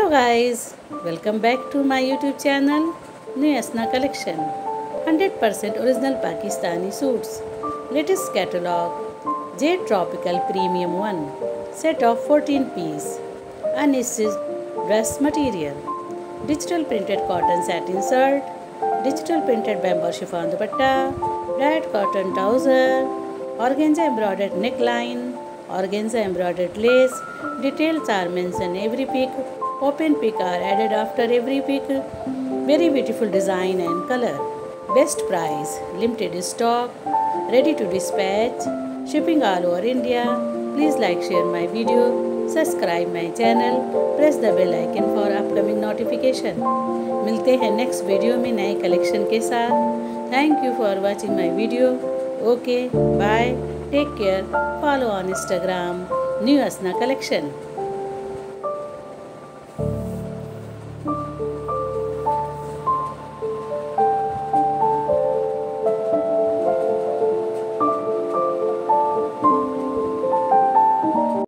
Hello guys, welcome back to my YouTube channel New Asna Collection. 100% original Pakistani suits. Latest catalog J Tropical Premium 1 set of 14 piece unstitched dress material. Digital printed cotton satin shirt, digital printed bamboo chiffon dupatta, red cotton trouser, organza embroidered neckline, organza embroidered lace. Details are mentioned every pick. Open pick are added after every pick. Very beautiful design and color. Best price. Limited stock. Ready to dispatch. Shipping all over India. Please like, share my video. Subscribe my channel. Press the bell icon for upcoming notification. मिलते हैं next video में नए collection के साथ. Thank you for watching my video. Okay, bye. Take care. Follow on Instagram. New Asna Collection.